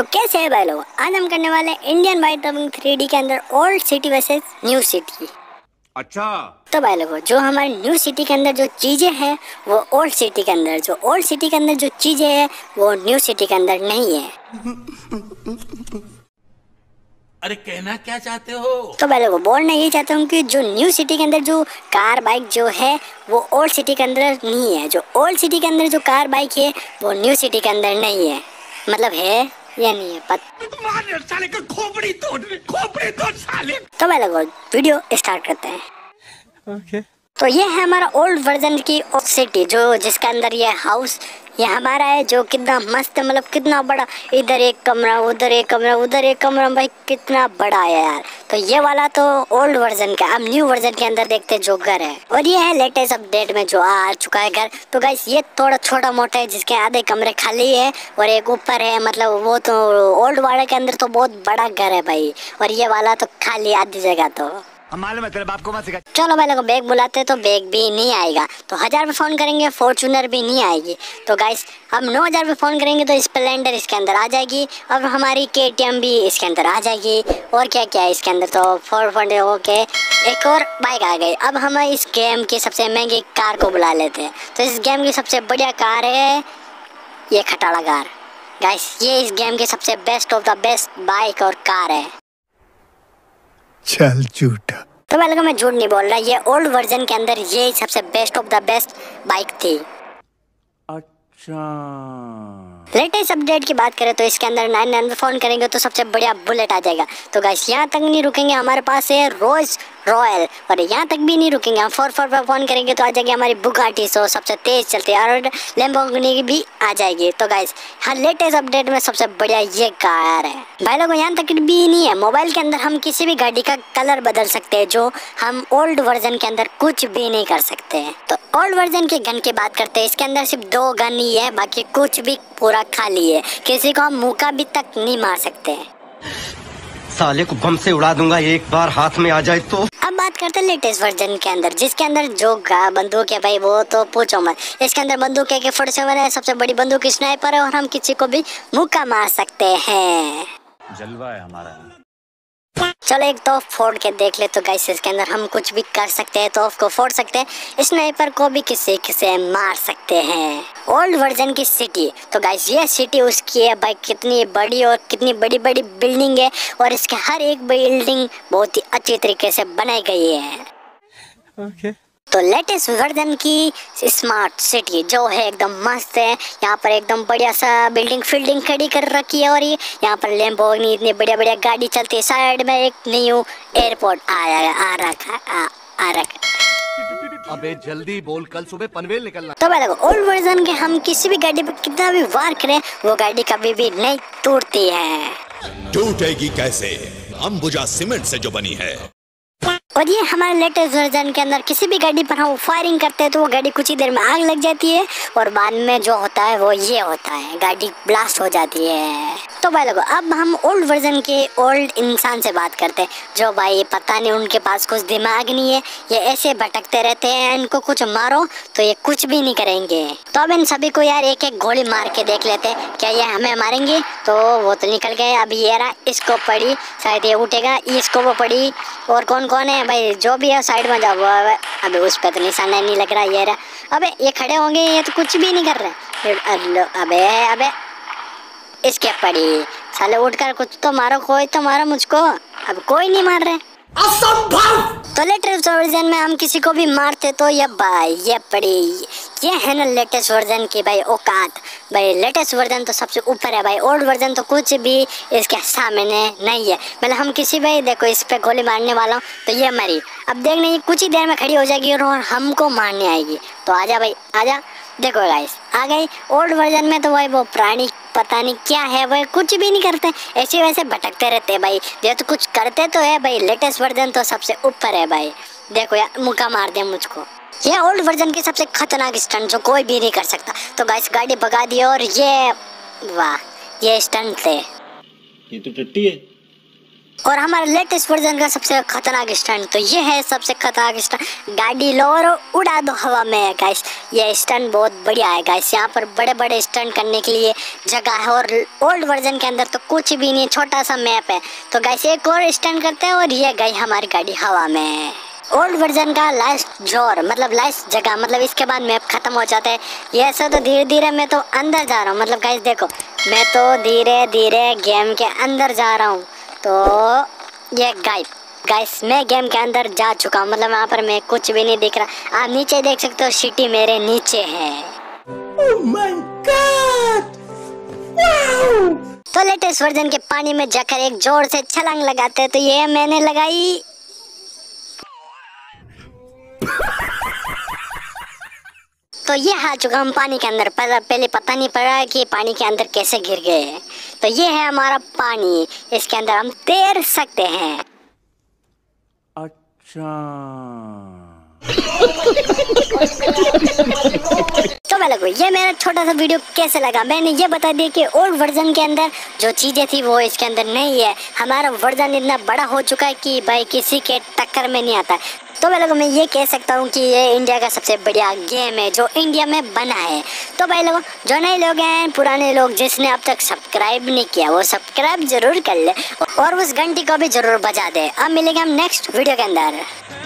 दोस्तों कैसे हैं भाई लोग, आज हम करने वाले इंडियन बाइक ड्राइविंग 3D के अंदर old city versus new city. अच्छा तो भाई लोगों, जो हमारे न्यू सिटी के अंदर जो चीज़ें हैं वो ओल्ड सिटी के अंदर, जो ओल्ड सिटी के अंदर जो चीज़ें हैं वो न्यू सिटी के अंदर नहीं है। अरे कहना क्या चाहते हो? तो भाई लोगों, बोलना ये चाहता हूँ कि जो न्यू सिटी के अंदर जो कार बाइक जो है वो ओल्ड सिटी के अंदर नहीं है, जो ओल्ड सिटी के अंदर जो कार बाइक है वो न्यू सिटी के अंदर नहीं है। मतलब है या नहीं है साले का खोपड़ी तोड़ साले। तो भाई लोगों, वीडियो स्टार्ट करते हैं। Okay. तो ये है हमारा ओल्ड वर्जन की ओल्ड सिटी, जो जिसके अंदर ये हाउस ये हमारा है, जो कितना मस्त है। मतलब कितना बड़ा, इधर एक कमरा, उधर एक कमरा, उधर एक कमरा, भाई कितना बड़ा है यार। तो ये वाला तो ओल्ड वर्जन का, अब न्यू वर्जन के अंदर देखते हैं जो घर है। और ये है लेटेस्ट अपडेट में जो आ चुका है घर। तो गाइस ये थोड़ा छोटा मोटा है, जिसके आधे कमरे खाली है और एक ऊपर है। मतलब वो तो ओल्ड वाले के अंदर तो बहुत बड़ा घर है भाई, और ये वाला तो खाली आधी जगह। तो बाप को मत सिखा। चलो भाई लोगों, बैग बुलाते तो बैग भी नहीं आएगा, तो 1000 पे फोन करेंगे फॉर्चूनर भी नहीं आएगी। तो गाइस अब 9000 पे फोन करेंगे तो स्प्लेंडर इसके अंदर आ जाएगी, और हमारी KTM भी इसके अंदर आ जाएगी। और क्या क्या है इसके अंदर, तो 440 ओके, एक और बाइक आ गई। अब हम इस गेम की सबसे महंगी कार को बुला लेते हैं। तो इस गेम की सबसे बढ़िया कार है ये खटाड़ा कार। गाइस ये इस गेम की सबसे best of the best bike और कार है। चल झूठा। तो भाई लोगों, मैं झूठ नहीं बोल रहा, ये ओल्ड वर्जन के अंदर ये सबसे best of the best bike थी। अच्छा, लेटेस्ट अपडेट की बात करें तो इसके अंदर 999 पे फोन करेंगे तो सबसे बढ़िया बुलेट आ जाएगा। तो गाइस यहाँ तक नहीं रुकेंगे, हमारे पास है रॉयल, और यहाँ तक भी नहीं रुकेंगे। हम 44 पे फोन करेंगे तो आ जाएगी हमारी बुगाटी, सो सबसे तेज चलती है, और लैम्बोर्गिनी भी आ जाएगी। तो गाइस हर लेटेस्ट अपडेट में सबसे बढ़िया ये कार है। भाई लोगों, यहाँ तक भी नहीं है, मोबाइल के अंदर हम किसी भी गाड़ी का कलर बदल सकते हैं, जो हम ओल्ड वर्जन के अंदर कुछ भी नहीं कर सकते हैं। तो ओल्ड वर्जन के गन की बात करते हैं, इसके अंदर सिर्फ 2 गन ही है, बाकी कुछ भी पूरा खाली है, किसी को हम मुक्का भी तक नहीं मार सकते। साले को बम से उड़ा दूंगा एक बार हाथ में आ जाए तो। अब बात करते हैं लेटेस्ट वर्जन के अंदर, जिसके अंदर जो बंदूक है भाई वो तो पूछो मत। इसके अंदर बंदूक AK-47 है, सबसे बड़ी बंदूक स्नाइपर है, और हम किसी को भी मुक्का मार सकते हैं। जलवा है हमारा। चलो एक तोफ फोड़ के देख ले। तो गाइस इसके अंदर हम कुछ भी कर सकते हैं, तोफ को फोड़ सकते हैं, स्नाइपर को भी किसी मार सकते हैं। ओल्ड वर्जन की सिटी, तो गाइस ये सिटी उसकी है भाई, कितनी बड़ी और कितनी बड़ी बड़ी बिल्डिंग है, और इसके हर एक बिल्डिंग बहुत ही अच्छी तरीके से बनाई गई है। Okay. तो लेटेस्ट वर्जन की स्मार्ट सिटी जो है एकदम मस्त है। यहाँ पर एकदम बढ़िया सा बिल्डिंग फील्डिंग खड़ी कर रखी है, और ये यहाँ पर लैम्बोर्गिनी इतनी बढ़िया बढ़िया गाड़ी चलती है। साइड में एक न्यू एयरपोर्ट आ रखा। अबे जल्दी बोल, कल सुबह पनवेल निकलना। तो भाई लोगों, ओल्ड वर्जन के हम किसी भी गाड़ी पर कितना भी वार करें वो गाड़ी कभी भी नहीं टूटती है। टूटेगी कैसे, अंबुजा सीमेंट से जो बनी है। और ये हमारे लेटेस्ट वर्जन के अंदर किसी भी गाड़ी पर हम फायरिंग करते हैं तो वो गाड़ी कुछ ही देर में आग लग जाती है, और बाद में जो होता है वो ये होता है, गाड़ी ब्लास्ट हो जाती है। तो भाई लोगों, अब हम ओल्ड वर्जन के ओल्ड इंसान से बात करते हैं, जो भाई पता नहीं उनके पास कुछ दिमाग नहीं है, ये ऐसे भटकते रहते हैं। इनको कुछ मारो तो ये कुछ भी नहीं करेंगे। तो अब इन सभी को यार एक एक गोली मार के देख लेते हैं, क्या ये हमें मारेंगे? तो वो तो निकल गए। अभी ये रहा, इसको पड़ी, शायद ये उठेगा, इसको वो पड़ी, और कौन कौन है भाई, जो भी है साइड में जाओ। अबे उस पे तो निशान नहीं लग रहा, ये रहा। अबे ये खड़े होंगे, ये तो कुछ भी नहीं कर रहे। अबे इसके पड़ी, साले उठकर कुछ तो मारो, कोई तो मारो मुझको। अब कोई नहीं मार रहे, असंभव। तो लेटेस्ट वर्जन में हम किसी को भी मारते तो ये भाई ये पड़ी, ये है ना लेटेस्ट वर्जन की भाई औकात। भाई लेटेस्ट वर्जन तो सबसे ऊपर है भाई, ओल्ड वर्जन तो कुछ भी इसके सामने नहीं है। मतलब हम किसी भाई, देखो इस पे गोली मारने वाला हूँ तो ये मरी, अब देखना ये कुछ ही देर में खड़ी हो जाएगी और हमको मारने आएगी। तो आजा भाई आजा। देखो गाइस आ गई। ओल्ड वर्जन में तो भाई वो प्राणी पता नहीं क्या है, वह कुछ भी नहीं करते, ऐसे वैसे भटकते रहते हैं भाई। ये तो कुछ करते तो है भाई, लेटेस्ट वर्जन तो सबसे ऊपर है भाई। देखो यार मुक्का मार दे मुझको। ये ओल्ड वर्जन की सबसे खतरनाक स्टंट जो कोई भी नहीं कर सकता। तो गाइस गाड़ी भगा दी, और ये वाह ये स्टंट थे, ये तो टट्टी है। और हमारे लेटेस्ट वर्जन का सबसे खतरनाक स्टंट, तो ये है सबसे खतरनाक स्टंट, गाड़ी लो और उड़ा दो हवा में। गाइस ये स्टंट बहुत बढ़िया है। गाइस यहाँ पर बड़े बड़े स्टंट करने के लिए जगह है और ओल्ड वर्जन के अंदर तो कुछ भी नहीं, छोटा सा मैप है। तो गाइस एक और स्टंट करते हैं और ये गई हमारी गाड़ी हवा में। ओल्ड वर्जन का लास्ट जोर मतलब लास्ट जगह मतलब इसके बाद मैप खत्म हो जाता है। ये ऐसा तो धीरे धीरे मैं तो अंदर जा रहा हूँ, मतलब गाइस देखो मैं तो धीरे धीरे गेम के अंदर जा रहा हूँ। तो ये गाइस मैं गेम के अंदर जा चुका हूँ, मतलब यहाँ पर मैं कुछ भी नहीं दिख रहा। आप नीचे देख सकते हो सिटी मेरे नीचे है। Oh my God! Wow! तो लेटेस्ट वर्जन के पानी में जाकर एक जोर से छलांग लगाते हैं, तो ये मैंने लगाई। तो ये आ चुका हम पानी के अंदर, पर पहले पता नहीं पड़ा कि पानी के अंदर कैसे गिर गए। तो ये है हमारा पानी, इसके अंदर हम तैर सकते हैं। अच्छा तो मैं लगो ये मेरा छोटा सा वीडियो कैसे लगा। मैंने ये बता दिया कि ओल्ड वर्जन के अंदर जो चीज़ें थी वो इसके अंदर नहीं है। हमारा वर्जन इतना बड़ा हो चुका है कि भाई किसी के टक्कर में नहीं आता। तो भाई लोगों मैं ये कह सकता हूँ कि ये इंडिया का सबसे बढ़िया गेम है जो इंडिया में बना है। तो भाई लोगों जो नए लोग हैं, पुराने लोग, जिसने अब तक सब्सक्राइब नहीं किया वो सब्सक्राइब जरूर कर ले और उस घंटी को भी जरूर बजा दे। अब मिलेंगे हम नेक्स्ट वीडियो के अंदर।